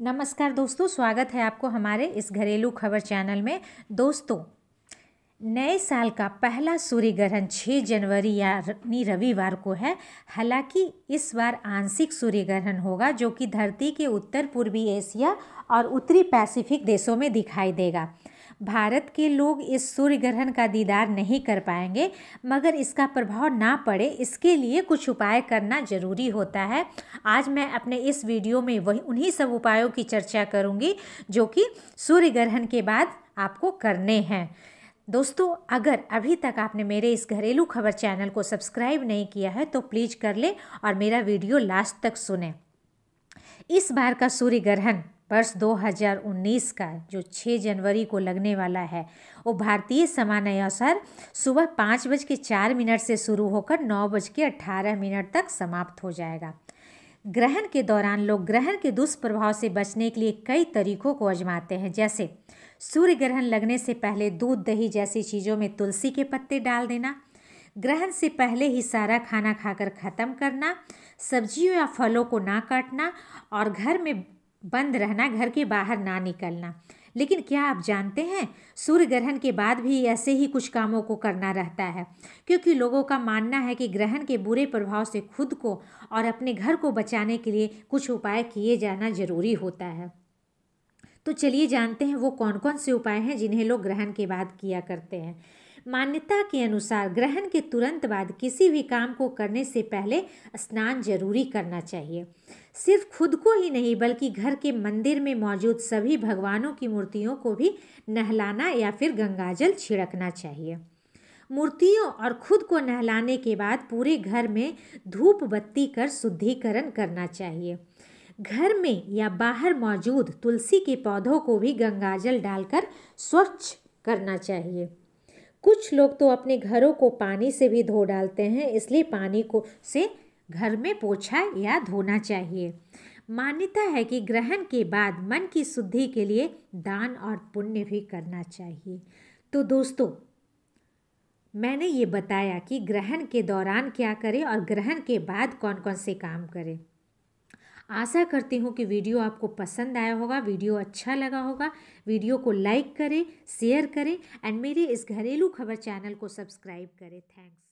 नमस्कार दोस्तों, स्वागत है आपको हमारे इस घरेलू खबर चैनल में। दोस्तों, नए साल का पहला सूर्य ग्रहण 6 जनवरी यानी रविवार को है। हालांकि इस बार आंशिक सूर्य ग्रहण होगा जो कि धरती के उत्तर पूर्वी एशिया और उत्तरी पैसिफिक देशों में दिखाई देगा। भारत के लोग इस सूर्य ग्रहण का दीदार नहीं कर पाएंगे, मगर इसका प्रभाव ना पड़े इसके लिए कुछ उपाय करना जरूरी होता है। आज मैं अपने इस वीडियो में वही उन्हीं सब उपायों की चर्चा करूंगी जो कि सूर्य ग्रहण के बाद आपको करने हैं। दोस्तों, अगर अभी तक आपने मेरे इस घरेलू खबर चैनल को सब्सक्राइब नहीं किया है तो प्लीज़ कर लें और मेरा वीडियो लास्ट तक सुने। इस बार का सूर्य ग्रहण वर्ष 2019 का जो 6 जनवरी को लगने वाला है वो भारतीय समयानुसार सुबह 5:04 से शुरू होकर 9:18 तक समाप्त हो जाएगा। ग्रहण के दौरान लोग ग्रहण के दुष्प्रभाव से बचने के लिए कई तरीकों को आजमाते हैं, जैसे सूर्य ग्रहण लगने से पहले दूध दही जैसी चीज़ों में तुलसी के पत्ते डाल देना, ग्रहण से पहले ही सारा खाना खाकर ख़त्म करना, सब्जियों या फलों को ना काटना और घर में बंद रहना, घर के बाहर ना निकलना। लेकिन क्या आप जानते हैं, सूर्य ग्रहण के बाद भी ऐसे ही कुछ कामों को करना रहता है, क्योंकि लोगों का मानना है कि ग्रहण के बुरे प्रभाव से खुद को और अपने घर को बचाने के लिए कुछ उपाय किए जाना जरूरी होता है। तो चलिए जानते हैं वो कौन कौन से उपाय हैं जिन्हें लोग ग्रहण के बाद किया करते हैं। मान्यता के अनुसार ग्रहण के तुरंत बाद किसी भी काम को करने से पहले स्नान जरूरी करना चाहिए। सिर्फ खुद को ही नहीं बल्कि घर के मंदिर में मौजूद सभी भगवानों की मूर्तियों को भी नहलाना या फिर गंगाजल छिड़कना चाहिए। मूर्तियों और खुद को नहलाने के बाद पूरे घर में धूप बत्ती कर शुद्धिकरण करना चाहिए। घर में या बाहर मौजूद तुलसी के पौधों को भी गंगाजल डालकर स्वच्छ करना चाहिए। कुछ लोग तो अपने घरों को पानी से भी धो डालते हैं, इसलिए पानी को से घर में पोछा या धोना चाहिए। मान्यता है कि ग्रहण के बाद मन की शुद्धि के लिए दान और पुण्य भी करना चाहिए। तो दोस्तों, मैंने ये बताया कि ग्रहण के दौरान क्या करें और ग्रहण के बाद कौन कौन से काम करें। आशा करती हूँ कि वीडियो आपको पसंद आया होगा, वीडियो अच्छा लगा होगा। वीडियो को लाइक करें, शेयर करें एंड मेरे इस घरेलू खबर चैनल को सब्सक्राइब करें। थैंक्स।